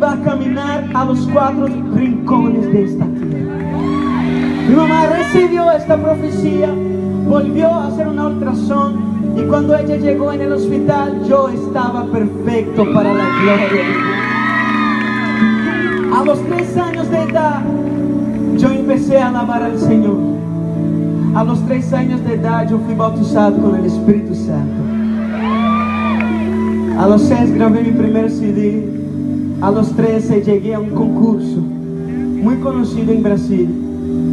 va a caminar a los 4 rincones de esta tierra. Mi mamá recibió esta profecía, volvió a hacer una ultrasón y cuando ella llegó en el hospital, yo estaba perfecto para la gloria de Dios. A los 3 años de edad, yo empecé a alabar al Señor. A los 3 años de edad, yo fui bautizado con el Espíritu Santo. A los 6 grabé mi primer CD. A los 13 llegué a un concurso muy conocido en Brasil.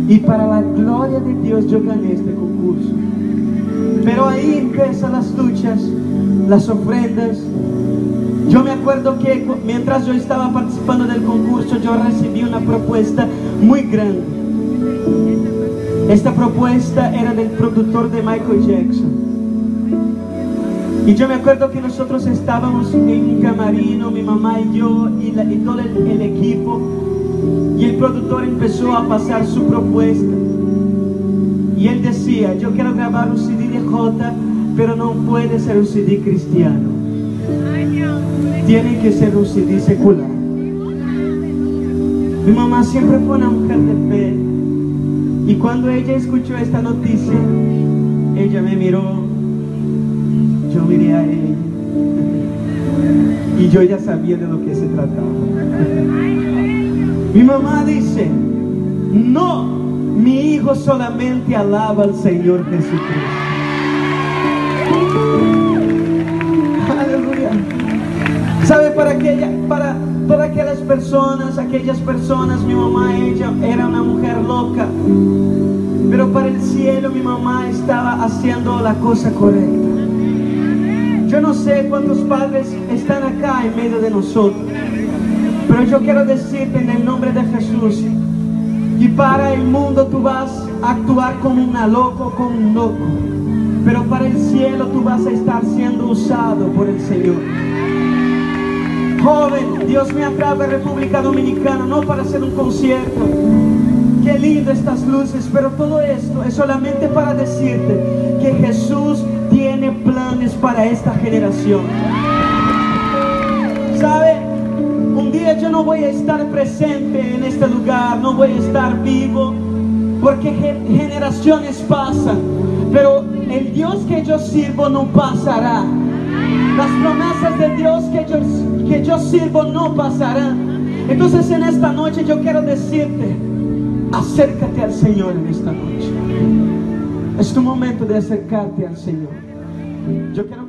Y para la gloria de Dios yo gané este concurso. Pero ahí empiezan las luchas, las ofrendas. Yo me acuerdo que mientras yo estaba participando del concurso, yo recibí una propuesta muy grande. Esta propuesta era del productor de Michael Jackson. Y yo me acuerdo que nosotros estábamos en un camarino, mi mamá y yo, y todo el equipo. Y el productor empezó a pasar su propuesta. Y él decía, yo quiero grabar un CD de Jota, pero no puede ser un CD cristiano. Tiene que ser un CD secular. Mi mamá siempre fue una mujer de fe. Y cuando ella escuchó esta noticia, ella me miró, yo miré a ella. Y yo ya sabía de lo que se trataba. Mi mamá dice, no, mi hijo solamente alaba al Señor Jesucristo. Aleluya. ¿Sabe? Para todas aquellas personas, mi mamá, ella era una mujer loca. Pero para el cielo mi mamá estaba haciendo la cosa correcta. Yo no sé cuántos padres están acá en medio de nosotros. Pero yo quiero decirte en el nombre de Jesús, que para el mundo tú vas a actuar como un loco, pero para el cielo tú vas a estar siendo usado por el Señor. Joven, Dios me atrae a República Dominicana, no para hacer un concierto. Qué lindo estas luces, pero todo esto es solamente para decirte que Jesús tiene planes para esta generación. ¿Sabe? Un día yo no voy a estar presente en este lugar, no voy a estar vivo, porque generaciones pasan, pero el Dios que yo sirvo no pasará. Las promesas de Dios que yo sirvo no pasarán. Entonces en esta noche yo quiero decirte, acércate al Señor en esta noche. Es tu momento de acercarte al Señor. Yo quiero